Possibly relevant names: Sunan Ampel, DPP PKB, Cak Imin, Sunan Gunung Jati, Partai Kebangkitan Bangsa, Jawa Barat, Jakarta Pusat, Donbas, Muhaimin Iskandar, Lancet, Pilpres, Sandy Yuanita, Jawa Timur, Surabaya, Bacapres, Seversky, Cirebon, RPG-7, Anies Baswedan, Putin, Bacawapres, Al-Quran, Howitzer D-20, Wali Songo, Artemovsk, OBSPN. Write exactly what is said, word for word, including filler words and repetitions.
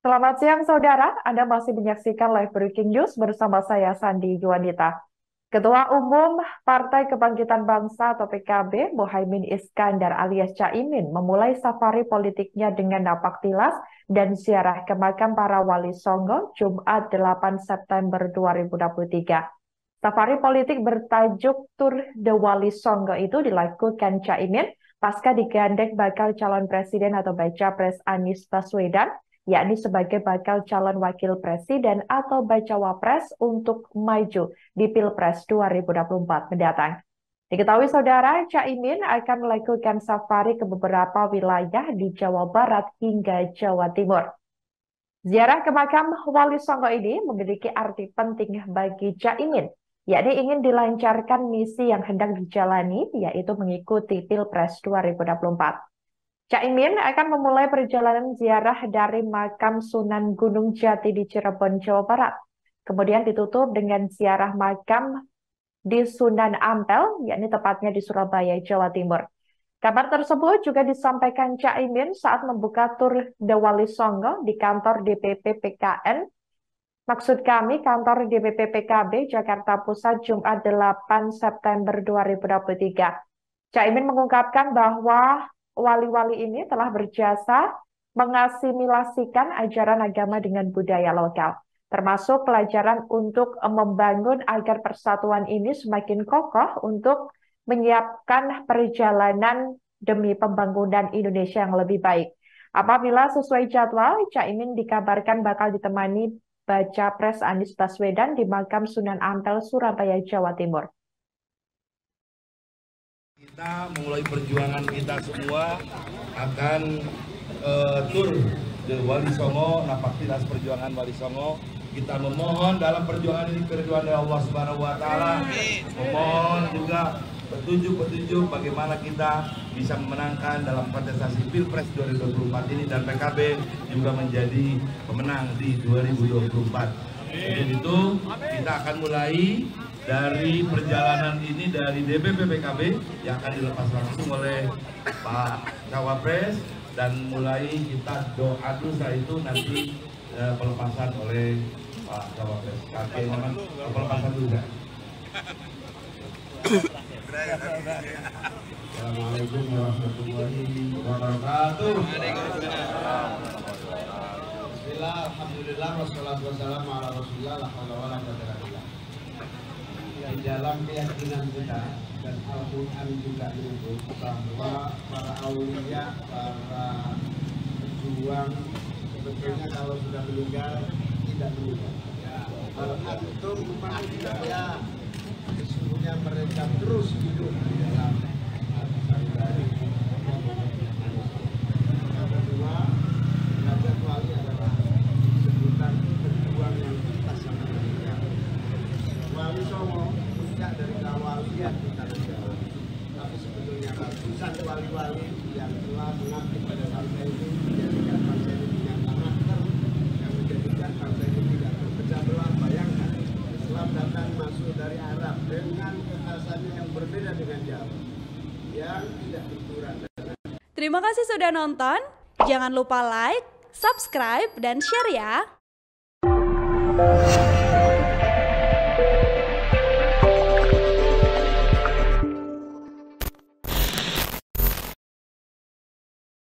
Selamat siang, Saudara. Anda masih menyaksikan Live Breaking News bersama saya, Sandy Yuanita. Ketua Umum Partai Kebangkitan Bangsa atau P K B, Muhaimin Iskandar alias Cak Imin, memulai safari politiknya dengan napak tilas dan ziarah ke makam para Wali Songo, Jumat delapan September dua ribu dua puluh tiga. Safari politik bertajuk Tour the Wali Songo itu dilakukan Cak Imin pasca digandeng bakal calon presiden atau Bacapres Anies Baswedan, yakni sebagai bakal calon wakil presiden atau bacawapres untuk maju di Pilpres dua ribu dua puluh empat mendatang. Diketahui Saudara, Cak Imin akan melakukan safari ke beberapa wilayah di Jawa Barat hingga Jawa Timur. Ziarah ke makam Wali Songo ini memiliki arti penting bagi Cak Imin, yakni ingin dilancarkan misi yang hendak dijalani, yaitu mengikuti Pilpres dua ribu dua puluh empat. Cak Imin akan memulai perjalanan ziarah dari makam Sunan Gunung Jati di Cirebon, Jawa Barat. Kemudian ditutup dengan ziarah makam di Sunan Ampel, yakni tepatnya di Surabaya, Jawa Timur. Kabar tersebut juga disampaikan Cak Imin saat membuka tur The Wali Songo di kantor D P P P K N. Maksud kami kantor D P P P K B Jakarta Pusat Jumat delapan September dua ribu dua puluh tiga. Cak Imin mengungkapkan bahwa wali-wali ini telah berjasa mengasimilasikan ajaran agama dengan budaya lokal, termasuk pelajaran untuk membangun agar persatuan ini semakin kokoh untuk menyiapkan perjalanan demi pembangunan Indonesia yang lebih baik. Apabila sesuai jadwal, Cak Imin dikabarkan bakal ditemani Bacapres Anies Baswedan di makam Sunan Ampel, Surabaya, Jawa Timur. Kita memulai perjuangan kita semua akan uh, tur The Wali Songo, napak tilas perjuangan Wali Songo. Kita memohon dalam perjuangan ini keridhaan dari Allah Subhanahu Wa Taala. Memohon juga petunjuk-petunjuk bagaimana kita bisa memenangkan dalam kontestasi Pilpres dua ribu dua puluh empat ini, dan P K B juga menjadi pemenang di dua ribu dua puluh empat. Untuk itu kita akan mulai dari perjalanan ini dari D P P P K B yang akan dilepas langsung oleh Pak Cawapres, dan mulai kita doa dulu setelah itu nanti eh, pelepasan oleh Pak Cawapres. Kakek mohon pelepasan dulu ya. Assalamualaikum warahmatullahi wabarakatuh. Alhamdulillah, wassalatu wassalamu ala rasulillah, la haula wala quwwata illa billah. Yang dalam keyakinan kita dan Al-Quran juga menyebut bahwa para aulia, para pejuang sebetulnya kalau sudah meninggal tidak meninggal. Kalau antum memang tidak ya, sesungguhnya mereka terus hidup di dalam hati sanubari. Wali-wali yang telah mengabdi pada partai ini, menjadikan partai ini tidak makar, yang menjadikan partai ini tidak terpecah belah. Bayangkan, Islam datang masuk dari Arab dengan kekhasannya yang berbeda dengan Jawa, yang tidak berkurang. Terima kasih sudah nonton. Jangan lupa like, subscribe, dan share ya.